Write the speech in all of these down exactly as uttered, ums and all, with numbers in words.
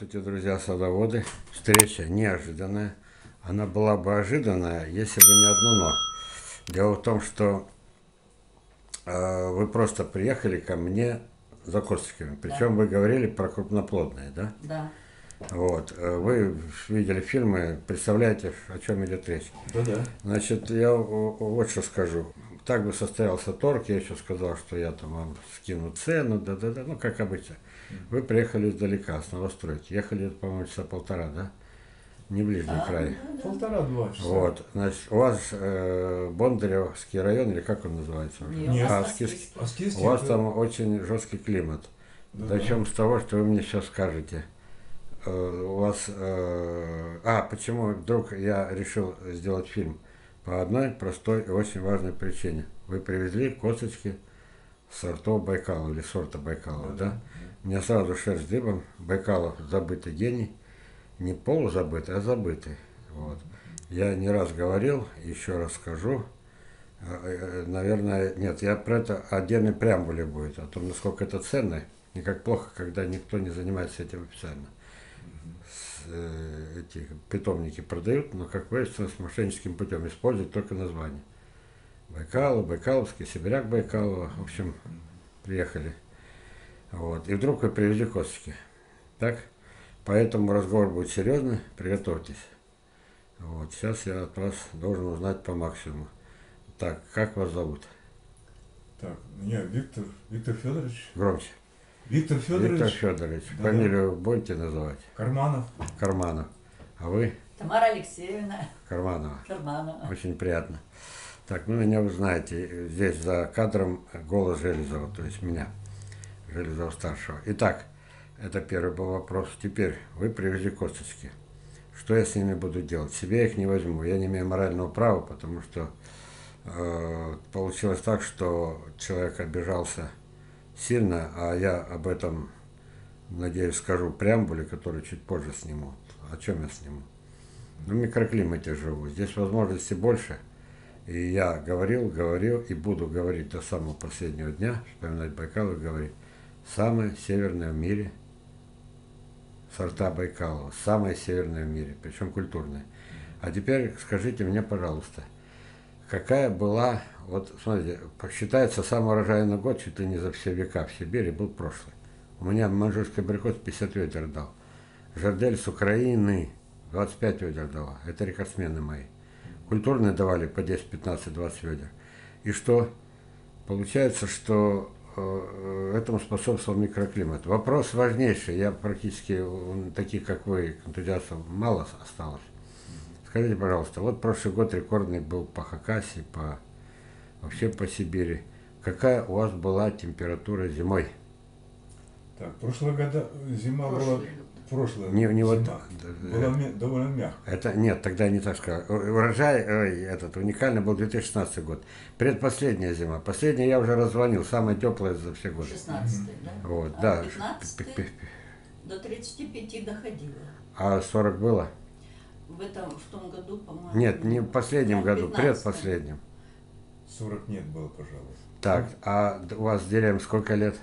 Здравствуйте, друзья садоводы. Встреча неожиданная. Она была бы ожиданная, если бы не одно но. Дело в том, что э, вы просто приехали ко мне за косточками. Причем да. Вы говорили про крупноплодные, да? Да. Вот. Вы видели фильмы, представляете, о чем идет речь. Да, да. Значит, я вот что скажу. Так бы состоялся торг, я еще сказал, что я там вам скину цену, да-да-да, ну как обычно. Вы приехали издалека, с новостройки. Ехали, по-моему, часа полтора, да? Не ближний а, край. Полтора-два часа. Вот, значит, у вас э, Бондаревский район, или как он называется? Нет. Аскизский. Аскизский. У вас там очень жесткий климат. Да. Начнем с того, что вы мне сейчас скажете. Э, у вас... Э, а, почему вдруг я решил сделать фильм? По одной простой и очень важной причине. Вы привезли косточки сортов Байкалова, или сорта Байкалова, да? да? Мне сразу шерсть дыбом. Байкалов забытый гений. Не полузабытый, а забытый. Вот. Я не раз говорил, еще раз скажу. Наверное, нет, я про это отдельный преамбуле будет, о том, насколько это ценно, и как плохо, когда никто не занимается этим официально. Эти питомники продают, но, как выяснилось, с мошенническим путем используют только название. Байкалов, Байкаловский, Сибиряк Байкалова, в общем, приехали. Вот. И вдруг вы привезли косточки. Так? Поэтому разговор будет серьезный, приготовьтесь. Вот. Сейчас я от вас должен узнать по максимуму. Так, как вас зовут? Так, меня Виктор, Виктор Федорович. Громче. Виктор Федорович. Виктор Федорович. Да, фамилию да. будете называть? Карманов. Карманов. А вы? Тамара Алексеевна Карманова. Карманова. Очень приятно. Так, ну меня вы знаете. Здесь за кадром голос Железова, то есть меня, Железова старшего. Итак, это первый был вопрос. Теперь вы привезли косточки. Что я с ними буду делать? Себе я их не возьму. Я не имею морального права, потому что э, получилось так, что человек обижался сильно, а я об этом, надеюсь, скажу в преамбуле, который чуть позже сниму. О чем я сниму? Ну, в микроклимате живу. Здесь возможностей больше. И я говорил, говорил и буду говорить до самого последнего дня, вспоминать Байкал и говорить. Самое северное в мире сорта Байкалова. Самое северное в мире, причем культурное. А теперь скажите мне, пожалуйста, какая была... Вот, смотрите, считается, самый урожайный год, чуть ли не за все века в Сибири, был прошлый. У меня маньчжурский абрикос пятьдесят ведер дал. Жардель с Украины двадцать пять ведер дала. Это рекордсмены мои. Культурные давали по десять, пятнадцать, двадцать ведер. И что? Получается, что этому способствовал микроклимат. Вопрос важнейший. Я практически, таких как вы, энтузиастов мало осталось. Скажите, пожалуйста, вот прошлый год рекордный был по Хакасии, по... вообще по Сибири. Какая у вас была температура зимой? Так, прошлого года зима прошлый. была... Прошлая не, не зима вот, была э, довольно мягкая. Это, нет, тогда не так сказал. Урожай э, этот уникальный был две тысячи шестнадцатый год. Предпоследняя зима. Последняя я уже раззвонил. Самая теплая за все годы. шестнадцатый, да? Вот, а да. пятнадцатый до тридцати пяти доходило. А сорок было? В, этом, в том году, по-моему... Нет, не в последнем году, предпоследнем. сорок нет было, пожалуй. Так, а у вас деревьям сколько лет?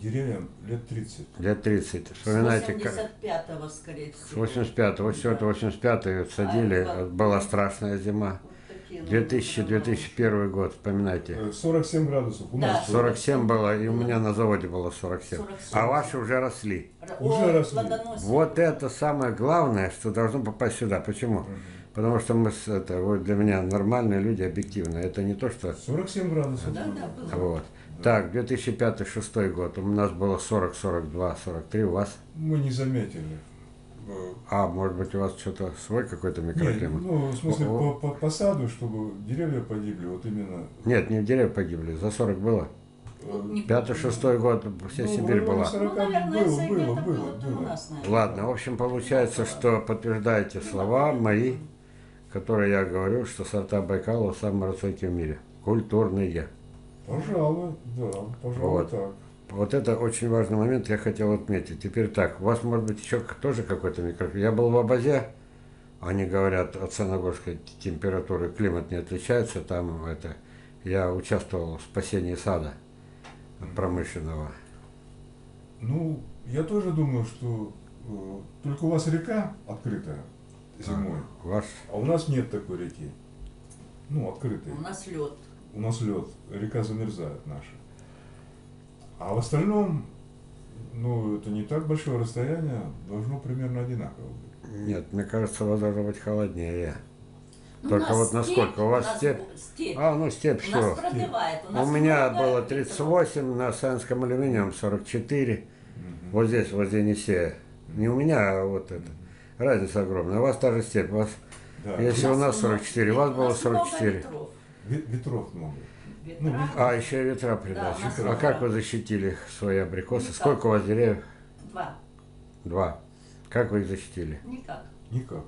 Деревьям лет тридцать. Лет тридцать. Вспоминайте, как... восемьдесят пятого, скорее всего. С восемьдесят пятого, все это восемьдесят пятый садили, а, была страшная зима. Вот две тысячи, две тысячи первый год, вспоминайте. сорок семь градусов. У нас да, сорок семь было, и у меня на заводе было сорок семь. сорок семь. А ваши уже росли. Уже О, росли. Вот это самое главное, что должно попасть сюда. Почему? Потому что мы, это, вот для меня нормальные люди, объективные. Это не то, что... сорок семь градусов. Да, да, было. Вот. Да. Так, две тысячи пятый — две тысячи шестой год. У нас было сорок, сорок два, сорок три. У вас? Мы не заметили. А, может быть, у вас что-то свой какой-то микроклимат? Нет, ну, в смысле, по, по, по саду, чтобы деревья погибли, вот именно... Нет, не деревья погибли, за сорок было. пятый-шестой год вся ну, Сибирь была. Ну, наверное, было, было, было, было, было. Нас, Ладно, в общем, получается, что подтверждаете слова мои, которые я говорю, что сорта Байкалова самые рассудительные в мире. Культурные. Пожалуй, да, пожалуй, вот. так. Вот это очень важный момент, я хотел отметить. Теперь так, у вас может быть еще тоже какой-то микроклимат. Я был в Абазе, они говорят, от Саногорской температуры климат не отличается. Там это, я участвовал в спасении сада от промышленного. Ну, я тоже думаю, что Только у вас река открытая зимой, а, а у нас нет такой реки, ну, открытой. У нас лед. У нас лед, река замерзает наша. А в остальном, ну, это не так большое расстояние, должно примерно одинаково быть. Нет, мне кажется, вода должна быть холоднее. Ну, только вот насколько степь, у вас у степь? степь? А, ну степь, все. У, нас продлевает, у, нас у меня было тридцать восемь, на Саянском алюминиум сорок четыре, угу. Вот здесь, возле Енисея. Не у меня, а вот это. Разница огромная. У вас та же степь. У вас, да. Если у нас сорок четыре, у вас было сорок четыре. Ветров. Ветров много. Ну, а, еще и ветра придачи. Да, а как вы защитили свои абрикосы? Никак. Сколько у вас деревьев? Два. Два. Как вы их защитили? Никак. Никак.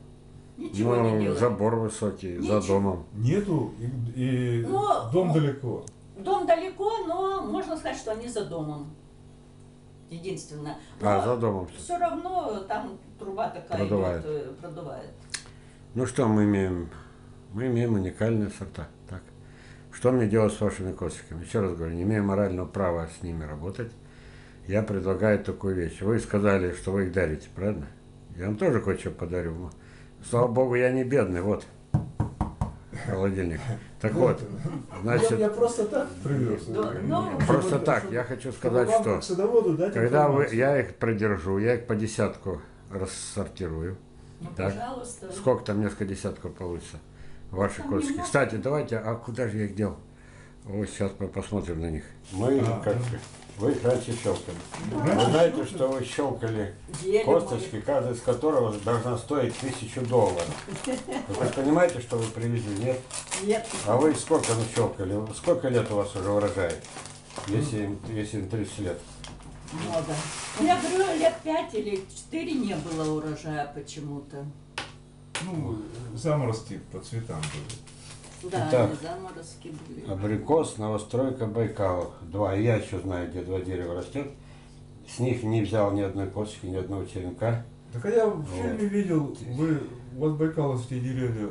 Ничего ну, не делали. Забор высокий, ничего. За домом. Нету, и, и но, дом далеко. Дом далеко, но можно сказать, что они за домом. Единственное. А, за домом. Все равно там труба такая продувает. Идет, продувает. Ну что мы имеем? Мы имеем уникальные сорта. Так. Что мне делать с вашими косточками? Еще раз говорю, не имею морального права с ними работать. Я предлагаю такую вещь. Вы сказали, что вы их дарите, правильно? Я вам тоже кое-что подарю. Слава богу, я не бедный. Вот. Холодильник. Так вот, значит, я просто так привез. Просто так. Я хочу сказать, что когда вы, я их продержу, я их по десятку рассортирую. Так, сколько там несколько десятков получится ваши косточки. Кстати, давайте, а куда же я их дел? Вот сейчас мы посмотрим на них. Мы как вы их раньше щелкали. Вы знаете, что вы щелкали косточки, каждая из которых должна стоить тысячу долларов. Вы понимаете, что вы привезли, нет? Нет. А вы сколько нащелкали? Сколько лет у вас уже урожает? Если им, если им тридцать лет. Много. Я говорю, лет пять или четыре не было урожая почему-то. Ну, заморозки по цветам были. Да, итак, заморозки были. Абрикос, новостройка, Байкалов. Два. Я еще знаю, где два дерева растет. С них не взял ни одной косточки, ни одного черенка. Так а я в фильме вот. Видел, вы, у вас байкаловские деревья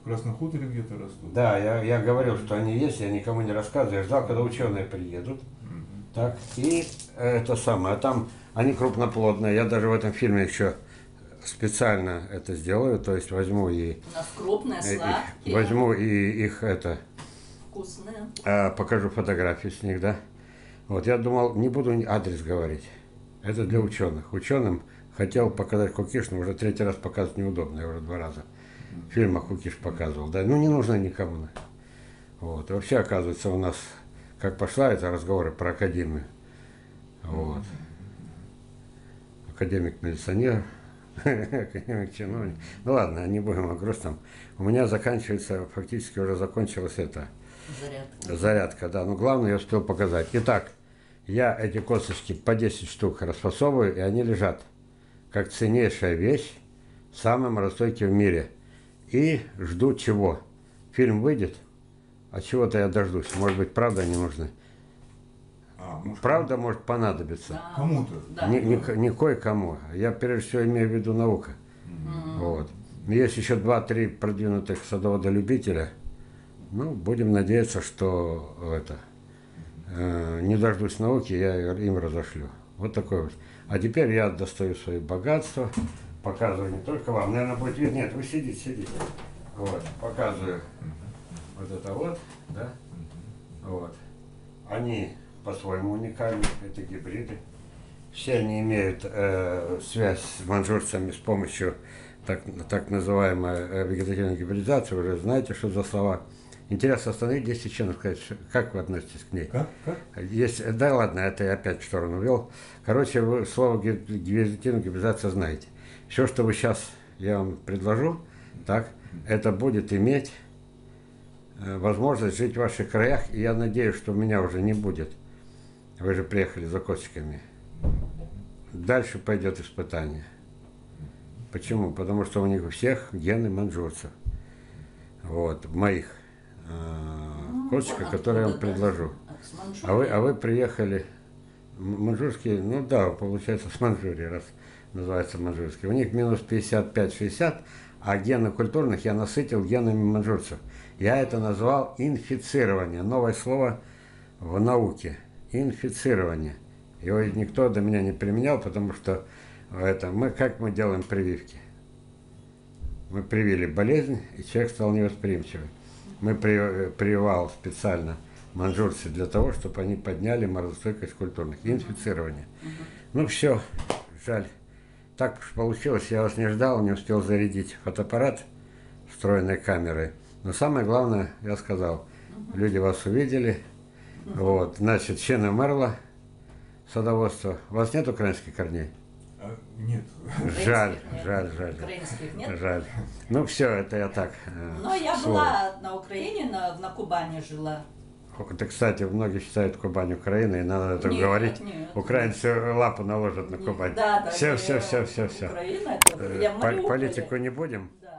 в Красном хуторе где-то растут. Да, я, я говорил, что они есть, я никому не рассказываю. Я ждал, когда ученые приедут. Угу. Так, и это самое. А там они крупноплодные. Я даже в этом фильме еще... специально это сделаю, то есть возьму и крупные, сладкие. Возьму и их это вкусные. А, покажу фотографии с них, да. Вот я думал, не буду адрес говорить. Это для ученых. Ученым хотел показать кукиш, но уже третий раз показывать неудобно, я уже два раза в фильмах кукиш показывал, да. Ну не нужно никому. Вот. И вообще оказывается у нас, как пошла это разговоры про академию. Вот. Академик-милиционер. Чиновник. Ну ладно, не будем о грустном. У меня заканчивается, фактически уже закончилась эта зарядка. зарядка да. Но главное я успел показать. Итак, я эти косточки по десять штук расфасовываю, и они лежат как ценнейшая вещь в самом морозостойке в мире. И жду чего? Фильм выйдет, а чего-то я дождусь. Может быть, правда они нужны. А, может, правда может понадобиться. Да. Кому-то. Да. Не, не, не кое-кому. Я прежде всего имею в виду наука. Mm-hmm. Вот. Есть еще два-три продвинутых садоводолюбителя. Ну, будем надеяться, что это э, не дождусь науки, я им разошлю. Вот такой вот. А теперь я достаю свои богатства. Показываю не только вам. Наверное, будет видно. Нет, вы сидите, сидите. Вот. Показываю. Mm-hmm. Вот это вот. Да? Mm-hmm. Вот. Они по-своему уникальны, это гибриды. Все они имеют э, связь с маньчжурцами с помощью так, так называемой вегетативной гибридизации. Вы уже знаете, что за слова. Интересно, остальные десять членов, как вы относитесь к ней? Как? Как? Есть, да ладно, это я опять в сторону вел. Короче, вы слово вегетативная гибридизация знаете. Все, что вы сейчас я вам предложу, так, это будет иметь э, возможность жить в ваших краях. И я надеюсь, что у меня уже не будет. Вы же приехали за косточками. Дальше пойдет испытание. Почему? Потому что у них у всех гены маньчжурцев. Вот, моих э, косточек, которые я вам предложу. А вы, а вы приехали маньчжурские, ну да, получается с Маньчжурии, раз называется маньчжурские. У них минус пятьдесят пять — шестьдесят, а гены культурных я насытил генами маньчжурцев. Я это назвал инфицирование. Новое слово в науке. Инфицирование. Его никто до меня не применял, потому что это мы, как мы делаем прививки? Мы привили болезнь, и человек стал невосприимчивым. Мы прививал специально маньчжурцы для того, чтобы они подняли морозостойкость культурных и инфицирование. Ну все, жаль. Так уж получилось, я вас не ждал, не успел зарядить фотоаппарат встроенной камерой. Но самое главное, я сказал, люди вас увидели. Вот, значит, чины мэрла, садоводство. У вас нет украинских корней? А, нет. Жаль, жаль, жаль. Украинских нет? Жаль. Ну все, это я так. Но я была на Украине, на, на Кубани жила. Это, кстати, многие считают Кубань Украиной, и надо это говорить. Нет. Украинцы лапу наложат на Кубань. Да, да, все, все, все, все, все. Украина, это... Политику не будем. Да.